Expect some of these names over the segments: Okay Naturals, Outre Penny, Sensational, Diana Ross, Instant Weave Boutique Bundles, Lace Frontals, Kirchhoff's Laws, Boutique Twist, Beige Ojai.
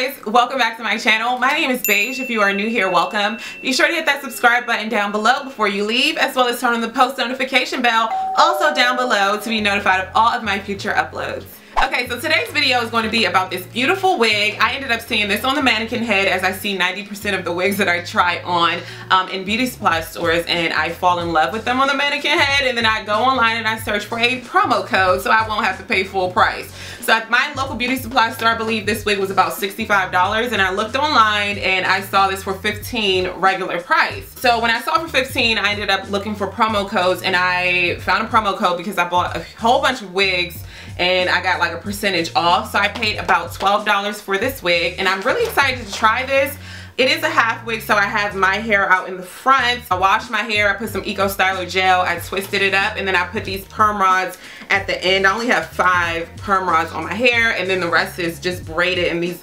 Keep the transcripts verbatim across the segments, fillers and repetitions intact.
guys, welcome back to my channel. My name is Beige. If you are new here, welcome. Be sure to hit that subscribe button down below before you leave, as well as turn on the post notification bell also down below to be notified of all of my future uploads. Okay, so today's video is going to be about this beautiful wig. I ended up seeing this on the mannequin head, as I see ninety percent of the wigs that I try on um, in beauty supply stores, and I fall in love with them on the mannequin head, and then I go online and I search for a promo code so I won't have to pay full price. So at my local beauty supply store, I believe this wig was about sixty-five dollars, and I looked online and I saw this for fifteen dollars regular price. So when I saw it for fifteen dollars, I ended up looking for promo codes, and I found a promo code because I bought a whole bunch of wigs and I got like a percentage off. So I paid about twelve dollars for this wig, and I'm really excited to try this. It is a half wig, so I have my hair out in the front. I washed my hair, I put some Eco Styler gel, I twisted it up, and then I put these perm rods at the end. I only have five perm rods on my hair, and then the rest is just braided in these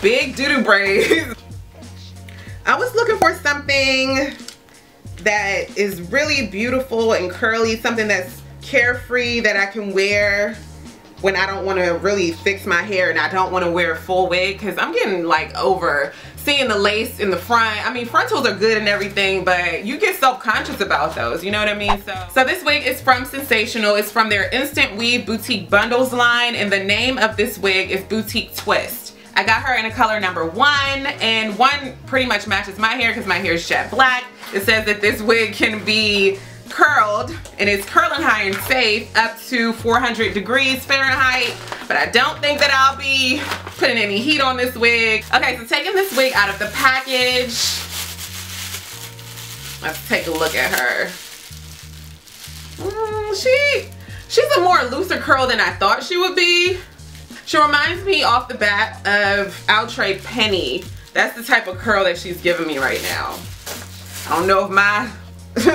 big doo-doo braids. I was looking for something that is really beautiful and curly, something that's carefree that I can wear when I don't want to really fix my hair and I don't want to wear a full wig, because I'm getting like over seeing the lace in the front. I mean, frontals are good and everything, but you get self-conscious about those, you know what I mean? So, so this wig is from Sensational. It's from their Instant Weave Boutique Bundles line, and the name of this wig is Boutique Twist. I got her in a color number one, and one pretty much matches my hair because my hair is jet black. It says that this wig can be curled, and it's curling high and safe up to four hundred degrees Fahrenheit, but I don't think that I'll be putting any heat on this wig. Okay, so taking this wig out of the package, let's take a look at her. Mm, she she's a more looser curl than I thought she would be. She reminds me off the bat of Outre Penny. That's the type of curl that she's giving me right now. I don't know if my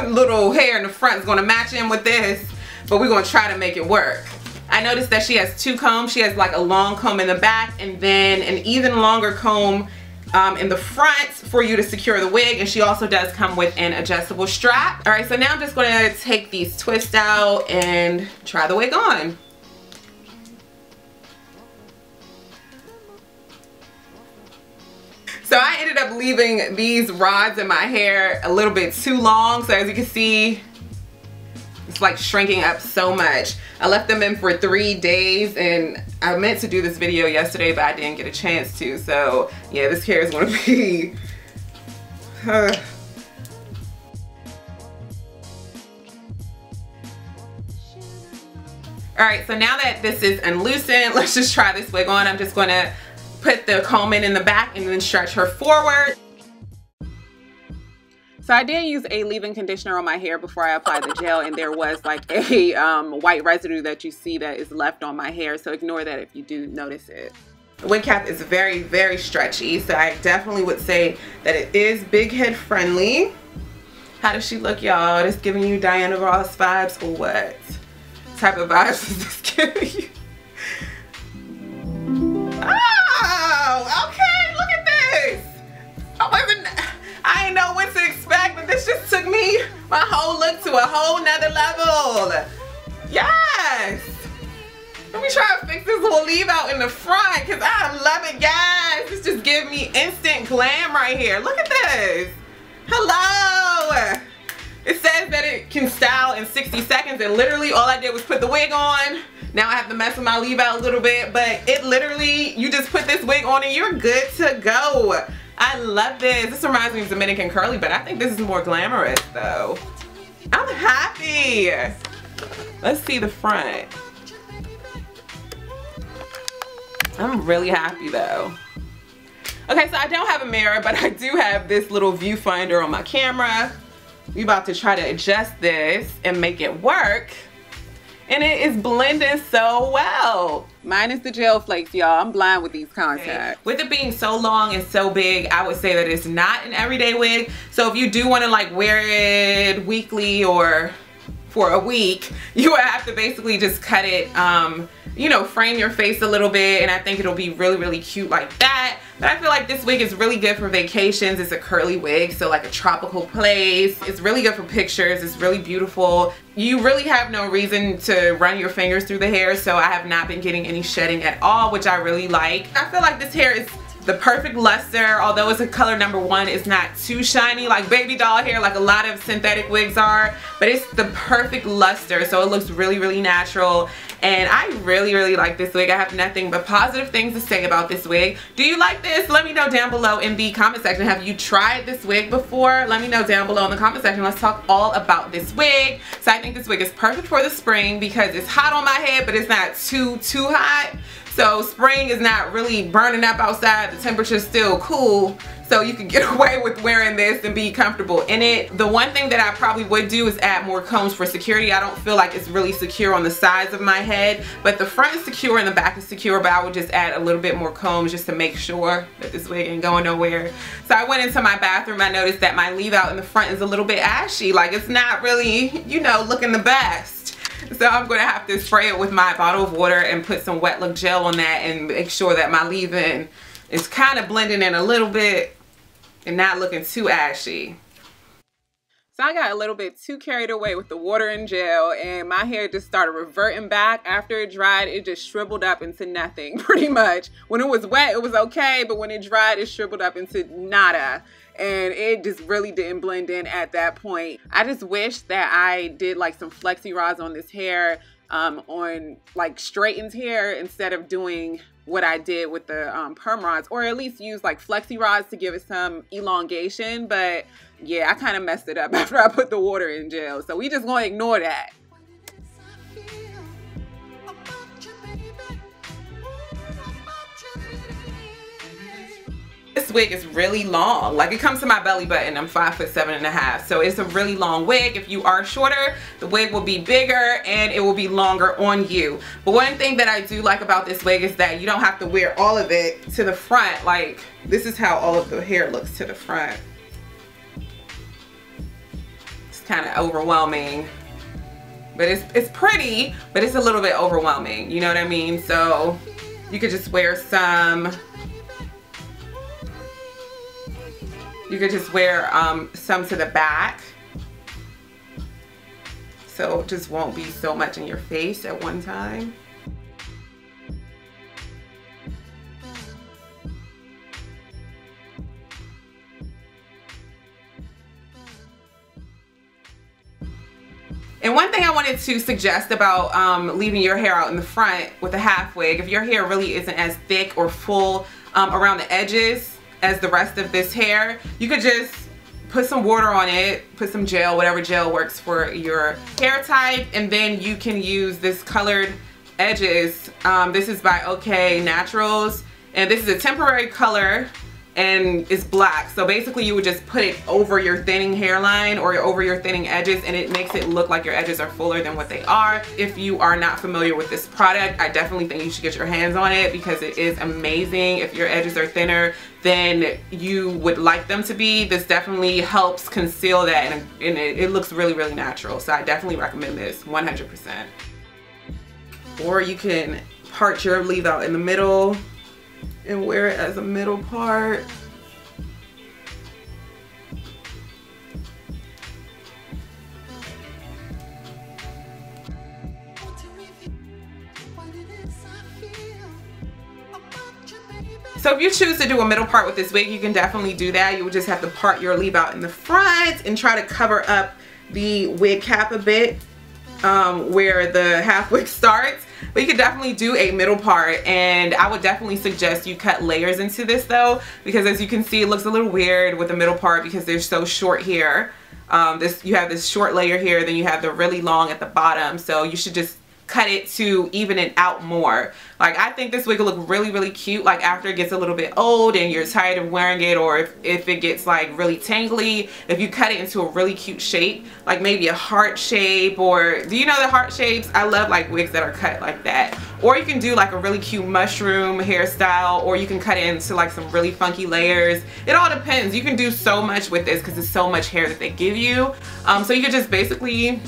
little hair in the front is going to match in with this, but we're going to try to make it work. I noticed that she has two combs. She has like a long comb in the back and then an even longer comb um, in the front for you to secure the wig, and she also does come with an adjustable strap. Alright, so now I'm just going to take these twists out and try the wig on. So I ended up leaving these rods in my hair a little bit too long. So as you can see, it's like shrinking up so much. I left them in for three days and I meant to do this video yesterday, but I didn't get a chance to. So yeah, this hair is going to be... Uh. All right, so now that this is unloosened, let's just try this wig on. I'm just going to put the comb in in the back and then stretch her forward. So I did use a leave-in conditioner on my hair before I applied the gel, and there was like a um, white residue that you see that is left on my hair, so ignore that if you do notice it. The wig cap is very, very stretchy, so I definitely would say that it is big head friendly. How does she look, y'all? This giving you Diana Ross vibes or what? What type of vibes is this giving you? My whole look to a whole nother level. Yes! Let me try to fix this whole leave out in the front, because I love it, guys. This just gives me instant glam right here. Look at this. Hello! It says that it can style in sixty seconds, and literally all I did was put the wig on. Now I have to mess with my leave out a little bit, but it literally, you just put this wig on and you're good to go. I love this. This reminds me of Dominican Curly, but I think this is more glamorous though. I'm happy. Let's see the front. I'm really happy though. Okay, so I don't have a mirror, but I do have this little viewfinder on my camera. We're about to try to adjust this and make it work. And it is blending so well. Minus the gel flakes, y'all. I'm blind with these contacts. Okay. With it being so long and so big, I would say that it's not an everyday wig. So if you do want to like wear it weekly or for a week, you would have to basically just cut it, um, you know, frame your face a little bit, and I think it'll be really, really cute like that. But I feel like this wig is really good for vacations. It's a curly wig, so like a tropical place. It's really good for pictures. It's really beautiful. You really have no reason to run your fingers through the hair, so I have not been getting any shedding at all, which I really like. I feel like this hair is the perfect luster, although it's a color number one, it's not too shiny like baby doll hair like a lot of synthetic wigs are, but it's the perfect luster, so it looks really, really natural. And I really, really like this wig. I have nothing but positive things to say about this wig. Do you like this? Let me know down below in the comment section. Have you tried this wig before? Let me know down below in the comment section. Let's talk all about this wig. So I think this wig is perfect for the spring because it's hot on my head, but it's not too, too hot. So spring is not really burning up outside, the temperature's still cool, so you can get away with wearing this and be comfortable in it. The one thing that I probably would do is add more combs for security. I don't feel like it's really secure on the sides of my head, but the front is secure and the back is secure, but I would just add a little bit more combs just to make sure that this wig ain't going nowhere. So I went into my bathroom, I noticed that my leave out in the front is a little bit ashy, like it's not really, you know, looking the best. So I'm going to have to spray it with my bottle of water and put some wet look gel on that and make sure that my leave-in is kind of blending in a little bit and not looking too ashy. So I got a little bit too carried away with the water and gel, and my hair just started reverting back. After it dried, it just shriveled up into nothing, pretty much. When it was wet, it was okay, but when it dried, it shriveled up into nada. And it just really didn't blend in at that point. I just wish that I did like some flexi rods on this hair, um, on like straightened hair, instead of doing what I did with the um, perm rods, or at least use like flexi rods to give it some elongation. But yeah, I kind of messed it up after I put the water in gel. So we just gonna ignore that. This wig is really long, like it comes to my belly button. I'm five foot seven and a half, so it's a really long wig. If you are shorter, the wig will be bigger and it will be longer on you. But one thing that I do like about this wig is that you don't have to wear all of it to the front. Like, this is how all of the hair looks to the front. It's kind of overwhelming, but it's, it's pretty, but it's a little bit overwhelming, you know what I mean? So you could just wear some You could just wear um, some to the back, so it just won't be so much in your face at one time. And one thing I wanted to suggest about um, leaving your hair out in the front with a half wig, if your hair really isn't as thick or full um, around the edges as the rest of this hair, you could just put some water on it, put some gel, whatever gel works for your hair type, and then you can use this colored edges. Um, this is by Okay Naturals, and this is a temporary color and it's black. So basically you would just put it over your thinning hairline or over your thinning edges, and it makes it look like your edges are fuller than what they are. If you are not familiar with this product, I definitely think you should get your hands on it because it is amazing. If your edges are thinner than you would like them to be, this definitely helps conceal that, and, and it, it looks really, really natural. So I definitely recommend this one hundred percent. Or you can part your leave out in the middle and wear it as a middle part. So if you choose to do a middle part with this wig, you can definitely do that. You would just have to part your leave out in the front and try to cover up the wig cap a bit, um, where the half wig starts. But you could definitely do a middle part, and I would definitely suggest you cut layers into this though, because as you can see, it looks a little weird with the middle part because they're so short here. Um, this, you have this short layer here, then you have the really long at the bottom, so you should just cut it to even it out more. Like, I think this wig will look really, really cute, like after it gets a little bit old and you're tired of wearing it, or if, if it gets like really tangly, if you cut it into a really cute shape, like maybe a heart shape, or do you know the heart shapes? I love like wigs that are cut like that. Or you can do like a really cute mushroom hairstyle, or you can cut it into like some really funky layers. It all depends. You can do so much with this because it's so much hair that they give you. Um, so you can just basically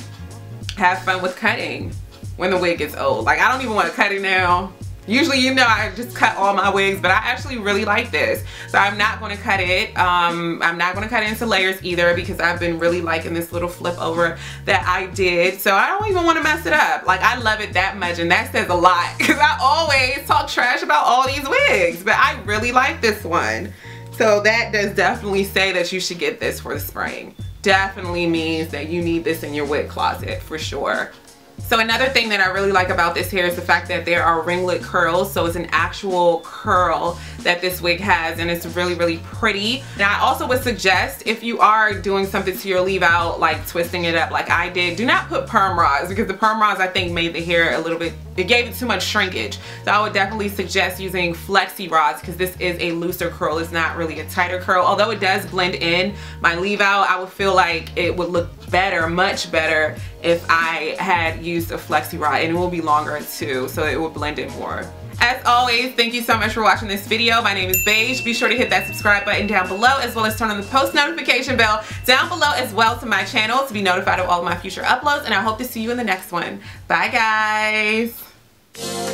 have fun with cutting when the wig gets old. Like, I don't even want to cut it now. Usually, you know, I just cut all my wigs, but I actually really like this. So I'm not going to cut it. Um, I'm not going to cut it into layers either, because I've been really liking this little flip over that I did. So I don't even want to mess it up. Like, I love it that much, and that says a lot, because I always talk trash about all these wigs, but I really like this one. So that does definitely say that you should get this for the spring. Definitely means that you need this in your wig closet for sure. So another thing that I really like about this hair is the fact that there are ringlet curls. So it's an actual curl that this wig has, and it's really, really pretty. Now, I also would suggest, if you are doing something to your leave out, like twisting it up like I did, do not put perm rods, because the perm rods, I think, made the hair a little bit, it gave it too much shrinkage. So I would definitely suggest using flexi rods, because this is a looser curl. It's not really a tighter curl. Although it does blend in my leave out, I would feel like it would look better, much better, if I had used a flexi rod, and it will be longer too, so it will blend in more. As always, thank you so much for watching this video. My name is Beige. Be sure to hit that subscribe button down below, as well as turn on the post notification bell down below as well to my channel to be notified of all of my future uploads, and I hope to see you in the next one. Bye guys.